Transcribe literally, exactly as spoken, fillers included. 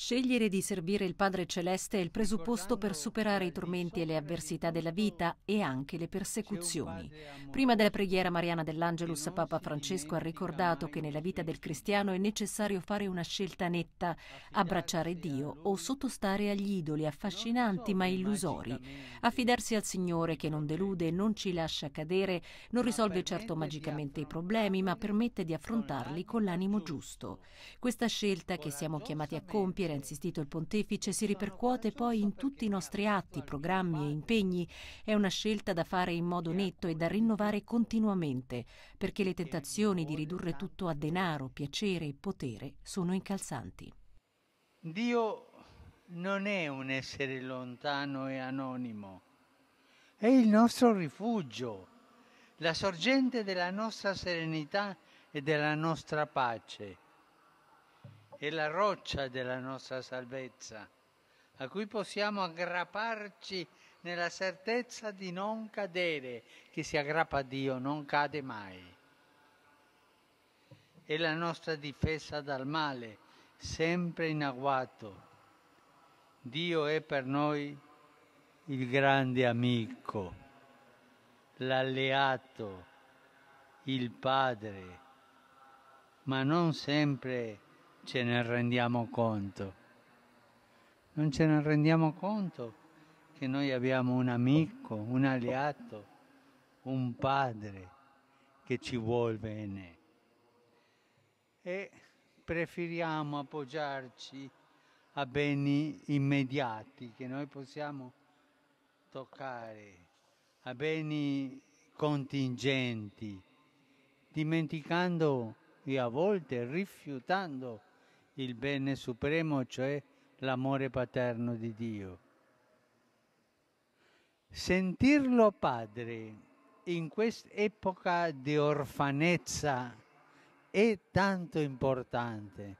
Scegliere di servire il Padre Celeste è il presupposto per superare i tormenti e le avversità della vita e anche le persecuzioni. Prima della preghiera mariana dell'Angelus, Papa Francesco ha ricordato che nella vita del cristiano è necessario fare una scelta netta, abbracciare Dio o sottostare agli idoli affascinanti ma illusori, affidarsi al Signore che non delude, non ci lascia cadere, non risolve certo magicamente i problemi ma permette di affrontarli con l'animo giusto. Questa scelta che siamo chiamati a compiere, ha insistito il Pontefice, si ripercuote poi in tutti i nostri atti, programmi e impegni. È una scelta da fare in modo netto e da rinnovare continuamente, perché le tentazioni di ridurre tutto a denaro, piacere e potere sono incalzanti. Dio non è un essere lontano e anonimo, è il nostro rifugio, la sorgente della nostra serenità e della nostra pace. È la roccia della nostra salvezza, a cui possiamo aggrapparci nella certezza di non cadere. Chi si aggrappa a Dio non cade mai. È la nostra difesa dal male, sempre in agguato. Dio è per noi il grande amico, l'alleato, il padre, ma non sempre ce ne rendiamo conto. Non ce ne rendiamo conto che noi abbiamo un amico, un alleato, un padre che ci vuol bene. E preferiamo appoggiarci a beni immediati che noi possiamo toccare, a beni contingenti, dimenticando e a volte rifiutando il bene supremo, cioè l'amore paterno di Dio. Sentirlo padre in quest'epoca di orfanezza è tanto importante,